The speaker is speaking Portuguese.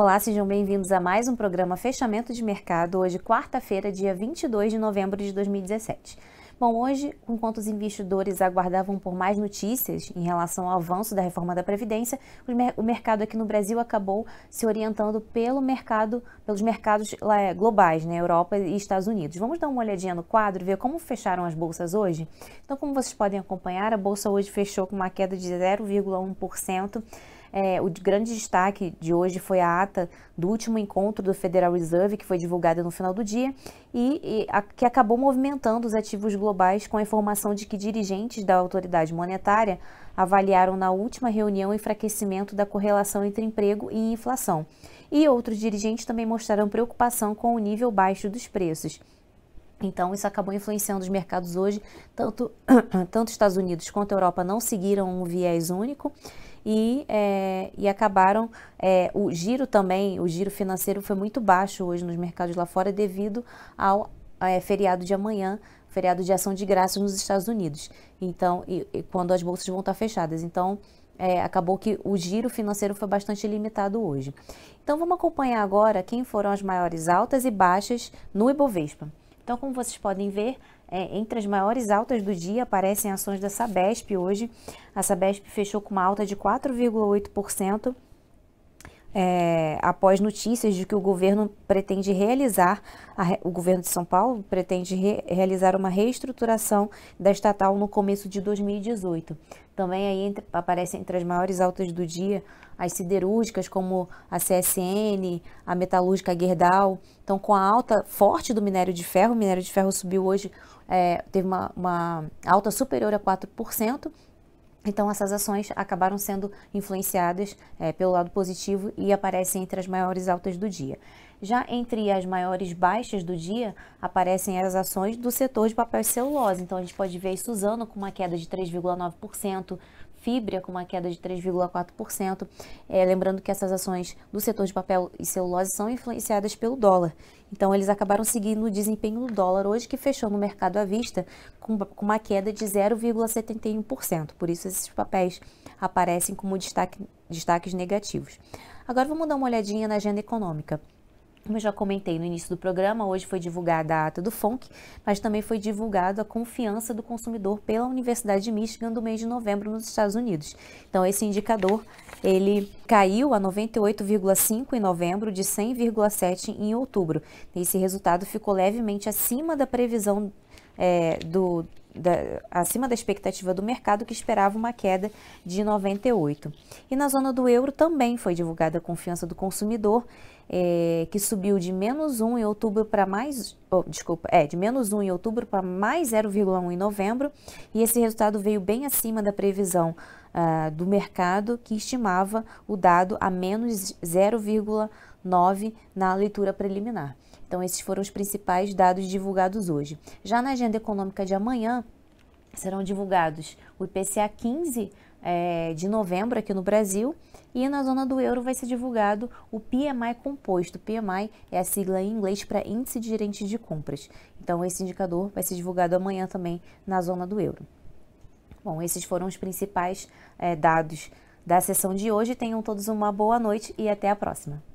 Olá, sejam bem-vindos a mais um programa Fechamento de Mercado, hoje quarta-feira, dia 22 de novembro de 2017. Bom, hoje, enquanto os investidores aguardavam por mais notícias em relação ao avanço da reforma da Previdência, o mercado aqui no Brasil acabou se orientando pelos mercados globais, né, Europa e Estados Unidos. Vamos dar uma olhadinha no quadro, ver como fecharam as bolsas hoje? Então, como vocês podem acompanhar, a bolsa hoje fechou com uma queda de 0,1%. O grande destaque de hoje foi a ata do último encontro do Federal Reserve, que foi divulgada no final do dia e que acabou movimentando os ativos globais com a informação de que dirigentes da autoridade monetária avaliaram na última reunião o enfraquecimento da correlação entre emprego e inflação. E outros dirigentes também mostraram preocupação com o nível baixo dos preços. Então, isso acabou influenciando os mercados hoje, tanto Estados Unidos quanto a Europa não seguiram um viés único e acabaram, o giro financeiro foi muito baixo hoje nos mercados lá fora devido ao feriado de amanhã, feriado de ação de graças nos Estados Unidos, então, e quando as bolsas vão estar fechadas, então... Acabou que o giro financeiro foi bastante limitado hoje. Então, vamos acompanhar agora quem foram as maiores altas e baixas no Ibovespa. Então, como vocês podem ver, entre as maiores altas do dia aparecem ações da Sabesp hoje. A Sabesp fechou com uma alta de 4,8%. Após notícias de que o governo pretende realizar, o governo de São Paulo pretende realizar uma reestruturação da estatal no começo de 2018. Também aí aparecem entre as maiores altas do dia as siderúrgicas como a CSN, a metalúrgica Gerdau. Então, com a alta forte do minério de ferro, o minério de ferro subiu hoje, teve uma alta superior a 4%. Então, essas ações acabaram sendo influenciadas pelo lado positivo e aparecem entre as maiores altas do dia. Já entre as maiores baixas do dia, aparecem as ações do setor de papel e celulose. Então, a gente pode ver Suzano com uma queda de 3,9%, Fibria com uma queda de 3,4%. Lembrando que essas ações do setor de papel e celulose são influenciadas pelo dólar. Então, eles acabaram seguindo o desempenho do dólar hoje, que fechou no mercado à vista com uma queda de 0,71%. Por isso, esses papéis aparecem como destaques negativos. Agora, vamos dar uma olhadinha na agenda econômica. Como eu já comentei no início do programa, hoje foi divulgada a ata do FOMC, mas também foi divulgada a confiança do consumidor pela Universidade de Michigan do mês de novembro nos Estados Unidos. Então, esse indicador, ele caiu a 98,5 em novembro, de 100,7 em outubro. Esse resultado ficou levemente acima da previsão acima da expectativa do mercado, que esperava uma queda de 98. E na zona do euro também foi divulgada a confiança do consumidor, que subiu de menos 1 em outubro para mais, de menos 1 em outubro para mais 0,1 em novembro, e esse resultado veio bem acima da previsão do mercado, que estimava o dado a menos 0,9 na leitura preliminar. Então, esses foram os principais dados divulgados hoje. Já na agenda econômica de amanhã, serão divulgados o IPCA 15 de novembro aqui no Brasil, e na zona do euro vai ser divulgado o PMI composto. PMI é a sigla em inglês para Índice de Gerente de Compras. Então, esse indicador vai ser divulgado amanhã também na zona do euro. Bom, esses foram os principais dados da sessão de hoje. Tenham todos uma boa noite e até a próxima.